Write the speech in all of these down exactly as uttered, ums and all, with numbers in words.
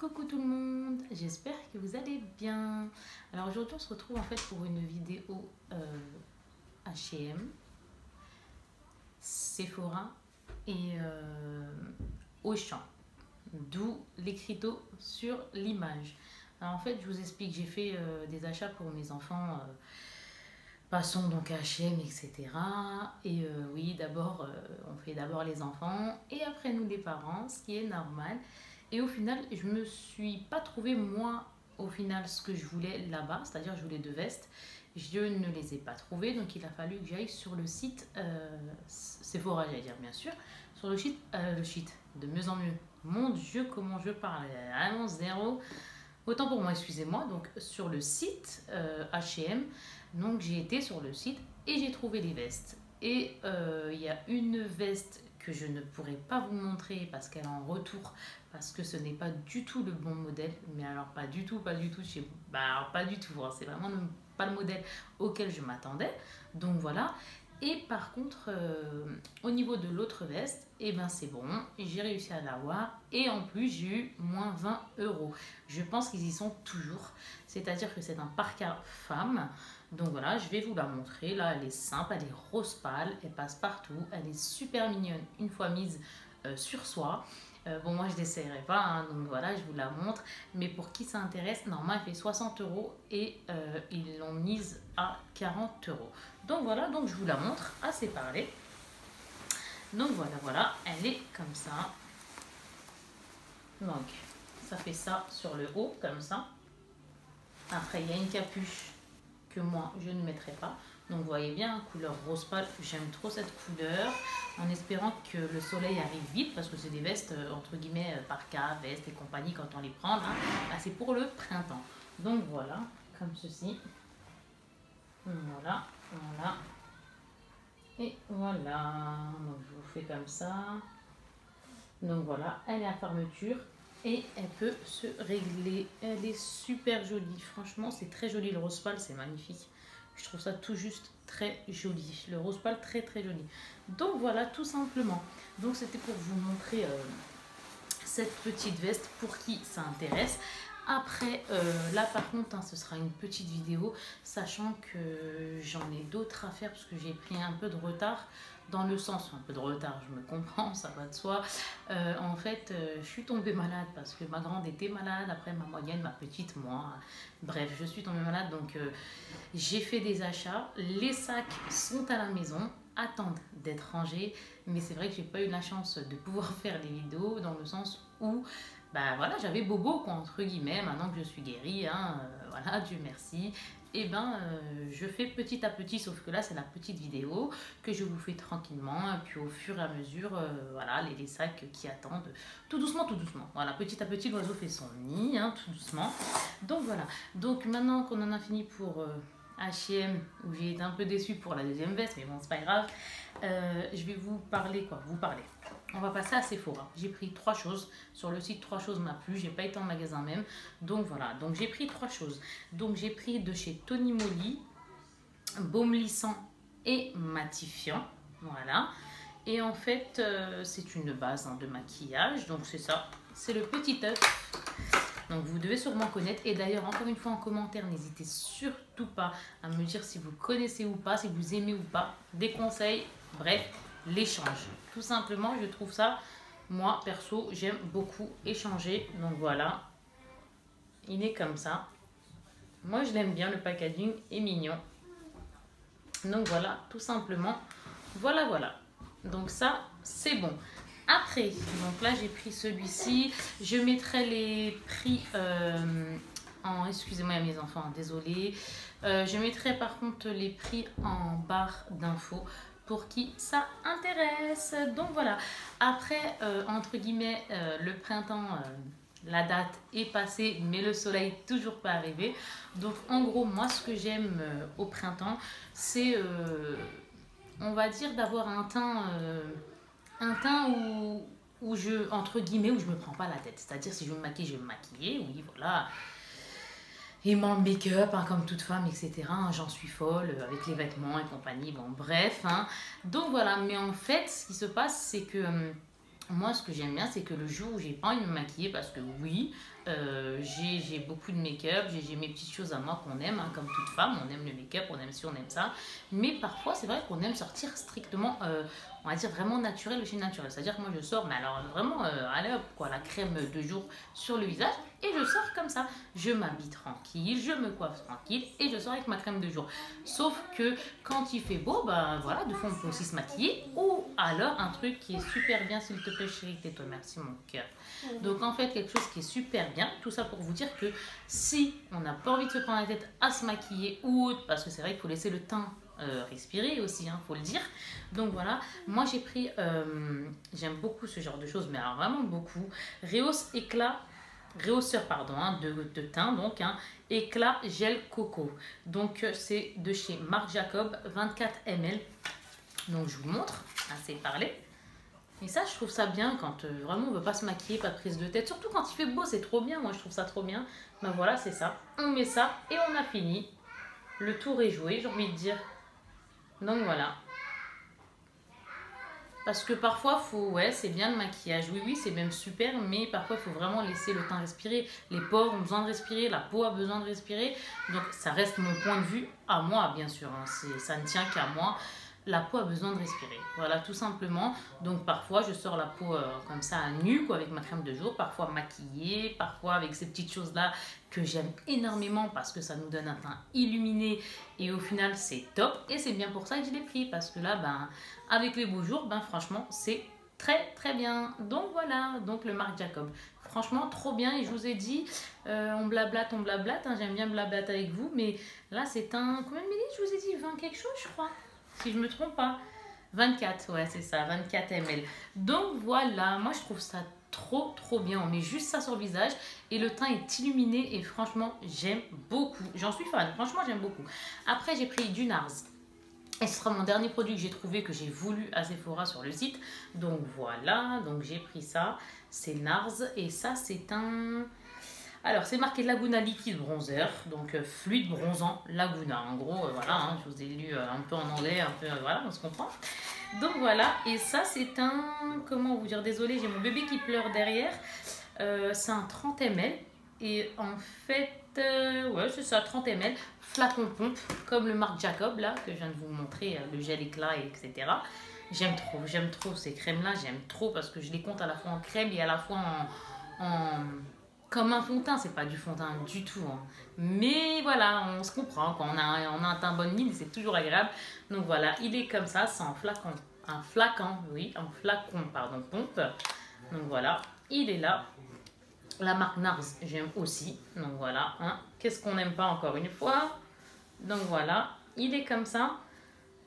Coucou tout le monde, j'espère que vous allez bien. Alors aujourd'hui on se retrouve en fait pour une vidéo euh, H et M, Sephora et euh, Auchan, d'où l'écriteau sur l'image. Alors en fait je vous explique, j'ai fait euh, des achats pour mes enfants, euh, passons donc à H et M etc. Et euh, oui d'abord euh, on fait d'abord les enfants et après nous les parents, ce qui est normal. Et au final, je me suis pas trouvé moi, au final, ce que je voulais là-bas, c'est-à-dire je voulais deux vestes. Je ne les ai pas trouvées, donc il a fallu que j'aille sur le site euh, Sephora, j'allais dire bien sûr, sur le site, euh, le site, de mieux en mieux. Mon Dieu, comment je parle, vraiment zéro. Autant pour moi, excusez-moi. Donc sur le site euh, H et M, donc j'ai été sur le site et j'ai trouvé des vestes. Et il euh, y a une veste que je ne pourrais pas vous montrer parce qu'elle est en retour, parce que ce n'est pas du tout le bon modèle, mais alors pas du tout, pas du tout chez vous, bah alors pas du tout, hein. C'est vraiment le, pas le modèle auquel je m'attendais, donc voilà. Et par contre, euh, au niveau de l'autre veste, et eh ben c'est bon, j'ai réussi à l'avoir et en plus j'ai eu moins vingt euros. Je pense qu'ils y sont toujours, c'est-à-dire que c'est un parka femme. Donc voilà, je vais vous la montrer. Là, elle est simple, elle est rose pâle, elle passe partout, elle est super mignonne une fois mise euh, sur soi. Euh, bon, moi je n'essayerai pas, hein, donc voilà, je vous la montre. Mais pour qui ça intéresse, normalement elle fait soixante euros et euh, ils l'ont mise à quarante euros. Donc voilà, donc je vous la montre, assez parlé. Donc voilà, voilà, elle est comme ça. Donc ça fait ça sur le haut, comme ça. Après, il y a une capuche que moi je ne mettrai pas. Donc vous voyez bien, couleur rose pâle, j'aime trop cette couleur, en espérant que le soleil arrive vite, parce que c'est des vestes, entre guillemets, parka, veste et compagnie, quand on les prend, là, bah, c'est pour le printemps. Donc voilà, comme ceci. Voilà, voilà. Et voilà, donc je vous fais comme ça. Donc voilà, elle est à fermeture et elle peut se régler. Elle est super jolie, franchement, c'est très joli, le rose pâle, c'est magnifique. Je trouve ça tout juste très joli, le rose pâle très très joli. Donc voilà, tout simplement. Donc c'était pour vous montrer euh, cette petite veste pour qui ça intéresse. Après euh, là par contre hein, ce sera une petite vidéo, sachant que j'en ai d'autres à faire parce que j'ai pris un peu de retard, dans le sens, un peu de retard, je me comprends, ça va de soi. Euh, en fait, euh, je suis tombée malade parce que ma grande était malade, après ma moyenne, ma petite, moi. Bref, je suis tombée malade, donc euh, j'ai fait des achats. Les sacs sont à la maison, attendent d'être rangés. Mais c'est vrai que j'ai pas eu la chance de pouvoir faire des vidéos, dans le sens où, bah voilà, j'avais bobo, quoi, entre guillemets. Maintenant que je suis guérie, hein, euh, voilà, Dieu merci. Et eh ben euh, je fais petit à petit, sauf que là c'est la petite vidéo que je vous fais tranquillement, et puis au fur et à mesure, euh, voilà, les, les sacs qui attendent, tout doucement, tout doucement, voilà, petit à petit l'oiseau fait son nid, hein, tout doucement. Donc voilà, donc maintenant qu'on en a fini pour euh, H et M, où j'ai été un peu déçue pour la deuxième veste, mais bon c'est pas grave, euh, je vais vous parler, quoi, vous parler. On va passer à Sephora. J'ai pris trois choses. Sur le site, trois choses m'a plu. J'ai pas été en magasin même. Donc voilà. Donc j'ai pris trois choses. Donc j'ai pris de chez Tony Moly, baume lissant et matifiant. Voilà. Et en fait, euh, c'est une base hein, de maquillage. Donc c'est ça. C'est le petit œuf. Donc vous devez sûrement connaître. Et d'ailleurs, encore une fois en commentaire, n'hésitez surtout pas à me dire si vous connaissez ou pas, si vous aimez ou pas. Des conseils. Bref. L'échange, tout simplement, je trouve ça, moi perso, j'aime beaucoup échanger. Donc voilà, il est comme ça, moi je l'aime bien, le packaging est mignon. Donc voilà, tout simplement, voilà voilà, donc ça c'est bon. Après, donc là j'ai pris celui-ci, je mettrai les prix euh, en, excusez-moi mes enfants, désolé, euh, je mettrai par contre les prix en barre d'infos pour qui ça intéresse. Donc voilà, après euh, entre guillemets euh, le printemps, euh, la date est passée mais le soleil toujours pas arrivé. Donc en gros moi ce que j'aime euh, au printemps c'est euh, on va dire d'avoir un teint euh, un teint où, où je, entre guillemets, où je me prends pas la tête, c'est à dire si je veux me maquiller je vais me maquiller, oui voilà. Et mon make-up, hein, comme toute femme, et cetera. Hein, j'en suis folle, euh, avec les vêtements et compagnie, bon bref. Hein. Donc voilà, mais en fait, ce qui se passe, c'est que euh, moi ce que j'aime bien, c'est que le jour où j'ai pas envie de me maquiller, parce que oui, euh, j'ai beaucoup de make-up, j'ai mes petites choses à moi qu'on aime, hein, comme toute femme, on aime le make-up, on aime ci, on aime ça, mais parfois c'est vrai qu'on aime sortir strictement, euh, on va dire vraiment naturel, le chez naturel, c'est-à-dire que moi je sors, mais alors vraiment, euh, allez hop, quoi, la crème de jour sur le visage, et je sors comme ça, je m'habille tranquille, je me coiffe tranquille, et je sors avec ma crème de jour, sauf que quand il fait beau, ben voilà, de fond on peut aussi se maquiller, ou alors un truc qui est super bien, s'il te plaît chérie, tais-toi, merci mon cœur. Donc en fait quelque chose qui est super bien, tout ça pour vous dire que si on n'a pas envie de se prendre la tête à se maquiller ou autre, parce que c'est vrai qu'il faut laisser le teint euh, respirer aussi, hein, faut le dire. Donc voilà, moi j'ai pris, euh, j'aime beaucoup ce genre de choses, mais alors vraiment beaucoup, Réhausse éclat, réhausseur pardon, hein, de, de teint, donc hein, éclat gel coco, donc c'est de chez Marc Jacob, vingt-quatre millilitres. Donc je vous montre, assez parlé. Et ça, je trouve ça bien quand euh, vraiment on veut pas se maquiller, pas de prise de tête. Surtout quand il fait beau, c'est trop bien. Moi, je trouve ça trop bien. Ben voilà, c'est ça. On met ça et on a fini. Le tour est joué, j'ai envie de dire. Donc voilà. Parce que parfois, faut, ouais, c'est bien le maquillage. Oui, oui, c'est même super, mais parfois, il faut vraiment laisser le teint respirer. Les pores ont besoin de respirer, la peau a besoin de respirer. Donc ça reste mon point de vue à moi, bien sûr. Hein. Ça ne tient qu'à moi. La peau a besoin de respirer, voilà tout simplement. Donc parfois je sors la peau euh, comme ça à nu, quoi, avec ma crème de jour, parfois maquillée, parfois avec ces petites choses là que j'aime énormément parce que ça nous donne un teint illuminé et au final c'est top. Et c'est bien pour ça que je l'ai pris, parce que là ben avec les beaux jours, ben franchement c'est très très bien. Donc voilà, donc le Marc Jacob, franchement trop bien. Et je vous ai dit, euh, on blablate, on blablate, hein, j'aime bien blablate avec vous, mais là c'est un, combien de minutes je vous ai dit, vingt quelque chose je crois, si je me trompe pas, vingt-quatre, ouais c'est ça, vingt-quatre millilitres. Donc voilà, moi je trouve ça trop trop bien, on met juste ça sur le visage et le teint est illuminé et franchement j'aime beaucoup, j'en suis fan, franchement j'aime beaucoup. Après j'ai pris du Nars et ce sera mon dernier produit que j'ai trouvé, que j'ai voulu à Sephora sur le site. Donc voilà, donc j'ai pris ça, c'est Nars et ça c'est un... Alors, c'est marqué Laguna Liquide Bronzer, donc euh, fluide bronzant Laguna. En gros, euh, voilà, hein, je vous ai lu euh, un peu en anglais, un peu, euh, voilà, on se comprend. Donc voilà, et ça, c'est un, comment vous dire, désolé, j'ai mon bébé qui pleure derrière. Euh, c'est un trente millilitres, et en fait, euh, ouais, c'est ça, trente millilitres, flacon pompe, comme le Marc Jacob, là, que je viens de vous montrer, euh, le gel éclat, et cetera. J'aime trop, j'aime trop ces crèmes-là, j'aime trop, parce que je les compte à la fois en crème et à la fois en... en comme un fond de teint, c'est pas du fond de teint du tout. Hein. Mais voilà, on se comprend. Quand on a, on a un teint bonne mine, c'est toujours agréable. Donc voilà, il est comme ça, c'est un flacon. Un flacon, oui, un flacon, pardon, pompe. Donc voilà, il est là. La marque Nars, j'aime aussi. Donc voilà, hein. Qu'est-ce qu'on n'aime pas encore une fois. Donc voilà, il est comme ça.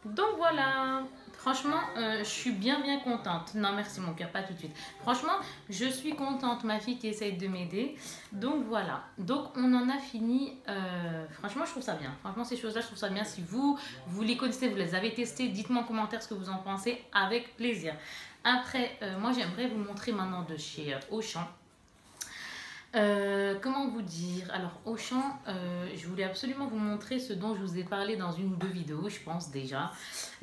Donc voilà. Franchement, euh, je suis bien bien contente. Non merci mon cœur, pas tout de suite. Franchement, je suis contente, ma fille qui essaye de m'aider. Donc voilà, donc on en a fini. Euh, franchement, je trouve ça bien. Franchement, ces choses-là, je trouve ça bien. Si vous, vous les connaissez, vous les avez testées, dites-moi en commentaire ce que vous en pensez avec plaisir. Après, euh, moi j'aimerais vous montrer maintenant de chez Auchan. Euh, comment vous dire, alors Auchan, euh, je voulais absolument vous montrer ce dont je vous ai parlé dans une ou deux vidéos je pense déjà.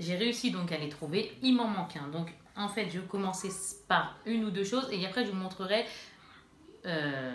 J'ai réussi donc à les trouver, il m'en manque un, donc en fait je vais commencer par une ou deux choses et après je vous montrerai euh,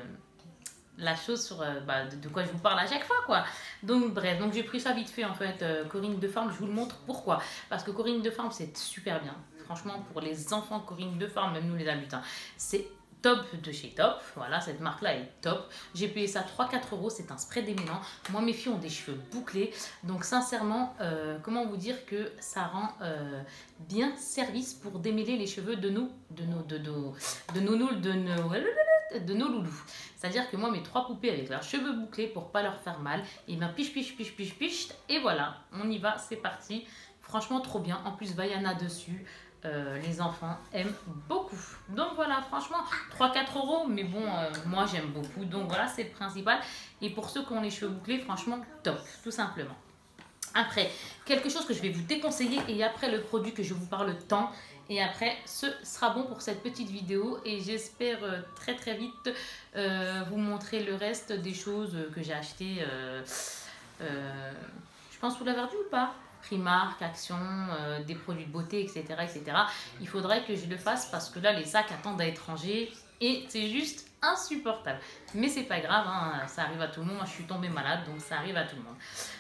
la chose sur euh, bah, de, de quoi je vous parle à chaque fois quoi. Donc bref, donc j'ai pris ça vite fait en fait, euh, Corinne de Farm, je vous le montre pourquoi, parce que Corinne de Farm c'est super bien, franchement pour les enfants Corinne de Farm, même nous les adultes, hein, c'est top de chez top, voilà cette marque là est top, j'ai payé ça trois à quatre euros, c'est un spray démêlant, moi mes filles ont des cheveux bouclés, donc sincèrement euh, comment vous dire que ça rend euh, bien service pour démêler les cheveux de nous, de nos, de nos, de nos, de nos, de nos, de nos loulous, c'est à dire que moi mes trois poupées avec leurs cheveux bouclés pour pas leur faire mal, et bien piche piche piche piche piche, et voilà on y va, c'est parti, franchement trop bien, en plus Vaiana dessus. Euh, les enfants aiment beaucoup. Donc voilà, franchement, trois à quatre euros. Mais bon, euh, moi j'aime beaucoup. Donc voilà, c'est le principal. Et pour ceux qui ont les cheveux bouclés, franchement, top, tout simplement. Après, quelque chose que je vais vous déconseiller. Et après, le produit que je vous parle tant. Et après, ce sera bon pour cette petite vidéo. Et j'espère euh, très très vite euh, vous montrer le reste des choses que j'ai achetées. Euh, euh, je pense que vous l'avez vu ou pas ? Primark, Action, euh, des produits de beauté, et cetera, et cetera. Il faudrait que je le fasse parce que là, les sacs attendent à étranger et c'est juste insupportable. Mais c'est pas grave, hein, ça arrive à tout le monde. Moi, je suis tombée malade, donc ça arrive à tout le monde.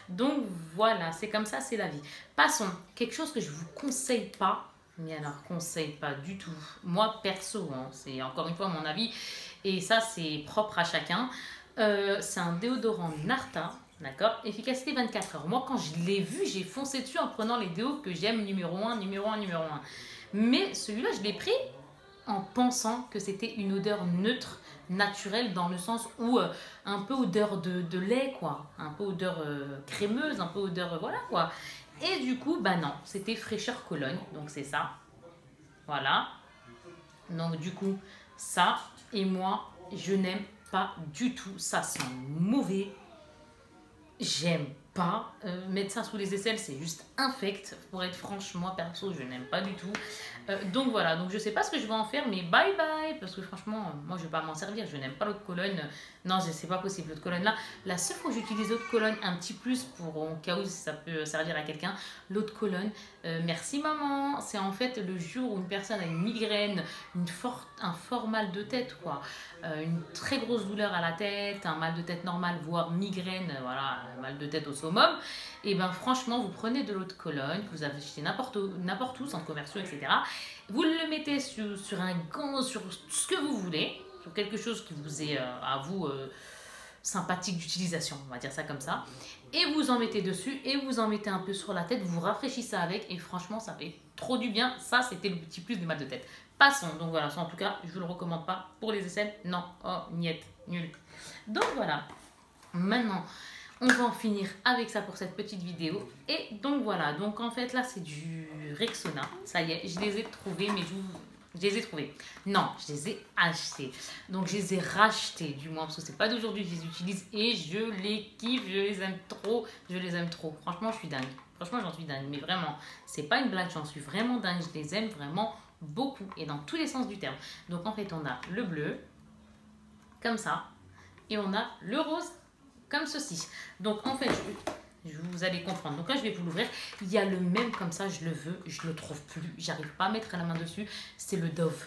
Donc voilà, c'est comme ça, c'est la vie. Passons, quelque chose que je vous conseille pas, mais alors conseille pas du tout. Moi, perso, hein, c'est encore une fois mon avis et ça, c'est propre à chacun. Euh, c'est un déodorant Narta. D'accord, efficacité vingt-quatre heures. Moi, quand je l'ai vu, j'ai foncé dessus en prenant les déos que j'aime, numéro un, numéro un, numéro un. Mais celui-là, je l'ai pris en pensant que c'était une odeur neutre, naturelle, dans le sens où euh, un peu odeur de, de lait, quoi. Un peu odeur euh, crémeuse, un peu odeur, euh, voilà, quoi. Et du coup, bah non, c'était fraîcheur Cologne, donc c'est ça. Voilà. Donc du coup, ça, et moi, je n'aime pas du tout. Ça sent mauvais. J'aime pas euh, mettre ça sous les aisselles, c'est juste infect. Pour être franche, moi perso, je n'aime pas du tout. Euh, donc voilà, donc je sais pas ce que je vais en faire, mais bye bye. Parce que franchement, moi je vais pas m'en servir, je n'aime pas l'eau de Cologne. Non, c'est pas possible, l'eau de Cologne là. La seule fois que j'utilise l'eau de Cologne, un petit plus pour au cas où ça peut servir à quelqu'un, l'eau de Cologne, euh, merci maman. C'est en fait le jour où une personne a une migraine, une forte, un fort mal de tête, quoi. Euh, une très grosse douleur à la tête, un mal de tête normal, voire migraine, voilà, mal de tête au summum, et ben franchement vous prenez de l'eau de Cologne que vous achetez n'importe où, n'importe où, centre commercial, et cetera. Vous le mettez sur, sur un gant, sur ce que vous voulez, sur quelque chose qui vous est euh, à vous euh, sympathique d'utilisation, on va dire ça comme ça, et vous en mettez dessus et vous en mettez un peu sur la tête, vous rafraîchissez avec et franchement ça fait trop du bien. Ça c'était le petit plus des mal de tête. Passons, donc voilà, ça, en tout cas je vous le recommande pas pour les aisselles, non, oh niet, nul. Donc voilà, maintenant on va en finir avec ça pour cette petite vidéo. Et donc voilà, donc en fait là c'est du Rexona. Ça y est, je les ai trouvés, mais je, vous... je les ai trouvés. Non, je les ai achetés. Donc je les ai rachetés du moins, parce que c'est pas d'aujourd'hui que je les utilise. Et je les kiffe, je les aime trop, je les aime trop. Franchement, je suis dingue. Franchement, j'en suis dingue. Mais vraiment, c'est pas une blague, j'en suis vraiment dingue. Je les aime vraiment beaucoup et dans tous les sens du terme. Donc en fait, on a le bleu, comme ça, et on a le rose, comme ceci. Donc en fait, je, je, vous allez comprendre. Donc là, je vais vous l'ouvrir. Il y a le même comme ça, je le veux, je le trouve plus. J'arrive pas à mettre la main dessus. C'est le Dove.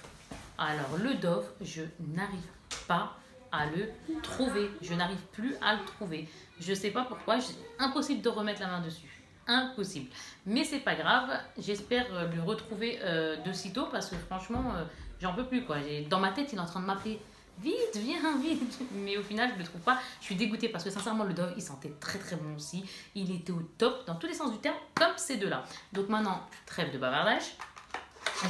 Alors le Dove, je n'arrive pas à le trouver. Je n'arrive plus à le trouver. Je sais pas pourquoi. Impossible de remettre la main dessus. Impossible. Mais c'est pas grave. J'espère le retrouver euh, de sitôt parce que franchement, euh, j'en peux plus, quoi. Dans ma tête, il est en train de m'appeler. Vite, viens, vite. Mais au final, je ne le trouve pas. Je suis dégoûtée parce que sincèrement, le Dove, il sentait très très bon aussi. Il était au top dans tous les sens du terme, comme ces deux-là. Donc maintenant, trêve de bavardage.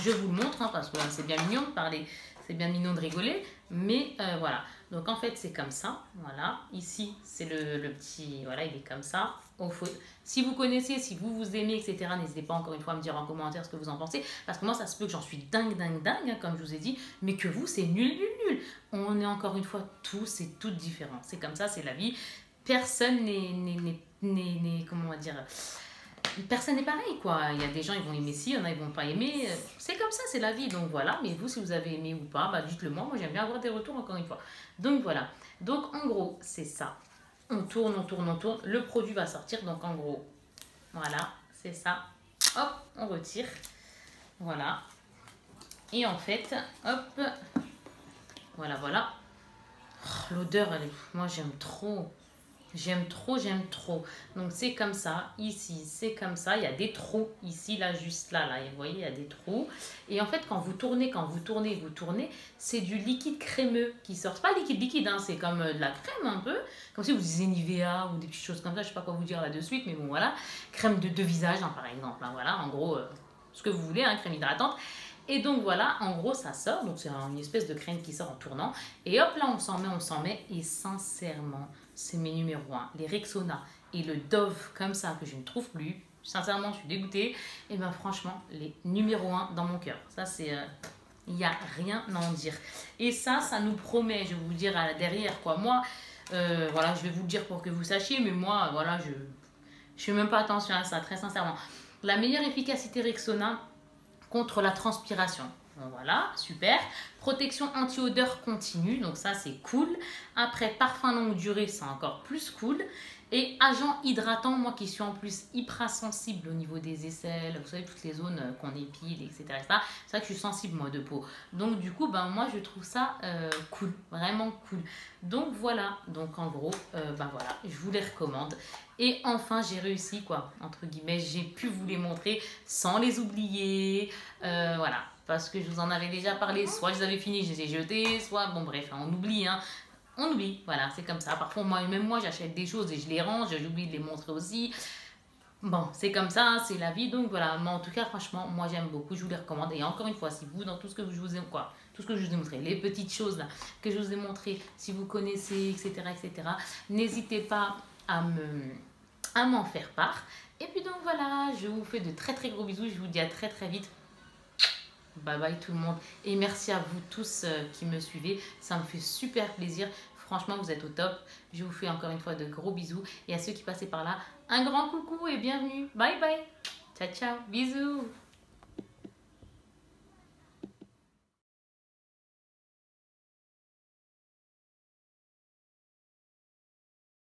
Je vous le montre, hein, parce que c'est bien mignon de parler. C'est bien mignon de rigoler. Mais euh, voilà. Donc en fait, c'est comme ça. Voilà. Ici, c'est le, le petit... Voilà, il est comme ça. Au fond. Si vous connaissez, si vous vous aimez, et cetera, n'hésitez pas encore une fois à me dire en commentaire ce que vous en pensez. Parce que moi, ça se peut que j'en suis dingue, dingue, dingue, hein, comme je vous ai dit. Mais que vous, c'est nul, nul, nul. On est encore une fois tous et toutes différents. C'est comme ça, c'est la vie. Personne n'est... n'est comment on va dire... Personne n'est pareil, quoi. Il y a des gens, ils vont aimer ci, il y en a, ils vont pas aimer. C'est comme ça, c'est la vie. Donc voilà, mais vous, si vous avez aimé ou pas, bah, dites-le moi. Moi, j'aime bien avoir des retours, encore une fois. Donc voilà. Donc en gros, c'est ça. On tourne, on tourne, on tourne. Le produit va sortir. Donc en gros, voilà, c'est ça. Hop, on retire. Voilà. Et en fait, hop. Voilà, voilà. Oh, l'odeur, elle est... Moi, j'aime trop. J'aime trop, j'aime trop. Donc c'est comme ça, ici, c'est comme ça. Il y a des trous ici, là, juste là, là. Et vous voyez, il y a des trous. Et en fait, quand vous tournez, quand vous tournez, vous tournez, c'est du liquide crémeux qui sort. C'est pas liquide liquide, hein, c'est comme de la crème un peu. Comme si vous disiez Nivea ou des petites choses comme ça. Je sais pas quoi vous dire là de suite, mais bon, voilà. Crème de, de visage, hein, par exemple. Hein, voilà, en gros, euh, ce que vous voulez, hein, crème hydratante. Et donc voilà, en gros, ça sort. Donc c'est une espèce de crème qui sort en tournant. Et hop, là, on s'en met, on s'en met. Et sincèrement... c'est mes numéros un, les Rexona et le Dove comme ça que je ne trouve plus. Sincèrement, je suis dégoûtée. Et bien franchement, les numéro un dans mon cœur. Ça, c'est... Il n'y a rien à en dire. Et ça, ça nous promet, je vais vous dire à derrière, quoi. Moi, euh, voilà, je vais vous le dire pour que vous sachiez, mais moi, voilà, je je fais même pas attention à ça, très sincèrement. La meilleure efficacité Rexona contre la transpiration. Voilà, super. Protection anti-odeur continue, donc ça c'est cool. Après, parfum longue durée, c'est encore plus cool. Et agent hydratant, moi qui suis en plus hyper sensible au niveau des aisselles, vous savez, toutes les zones qu'on épile, et cetera et cetera. C'est vrai que je suis sensible, moi, de peau. Donc, du coup, ben, moi, je trouve ça euh, cool, vraiment cool. Donc, voilà. Donc, en gros, euh, ben voilà, je vous les recommande. Et enfin, j'ai réussi, quoi, entre guillemets, j'ai pu vous les montrer sans les oublier. Euh, voilà, parce que je vous en avais déjà parlé. Soit je les avais finis, je les ai jetés, soit, bon, bref, hein, on oublie, hein. On oublie, voilà, c'est comme ça. Parfois, moi, même moi, j'achète des choses et je les range, j'oublie de les montrer aussi. Bon, c'est comme ça, hein, c'est la vie. Donc voilà, mais en tout cas, franchement, moi, j'aime beaucoup, je vous les recommande. Et encore une fois, si vous, dans tout ce que je vous ai, quoi, tout ce que je vous ai montré, les petites choses là, que je vous ai montrées, si vous connaissez, et cetera, et cetera, n'hésitez pas à me, à m'en faire part. Et puis donc voilà, je vous fais de très très gros bisous. Je vous dis à très très vite. Bye bye tout le monde, et merci à vous tous qui me suivez, ça me fait super plaisir, franchement vous êtes au top, je vous fais encore une fois de gros bisous, et à ceux qui passaient par là, un grand coucou et bienvenue, bye bye, ciao ciao, bisous.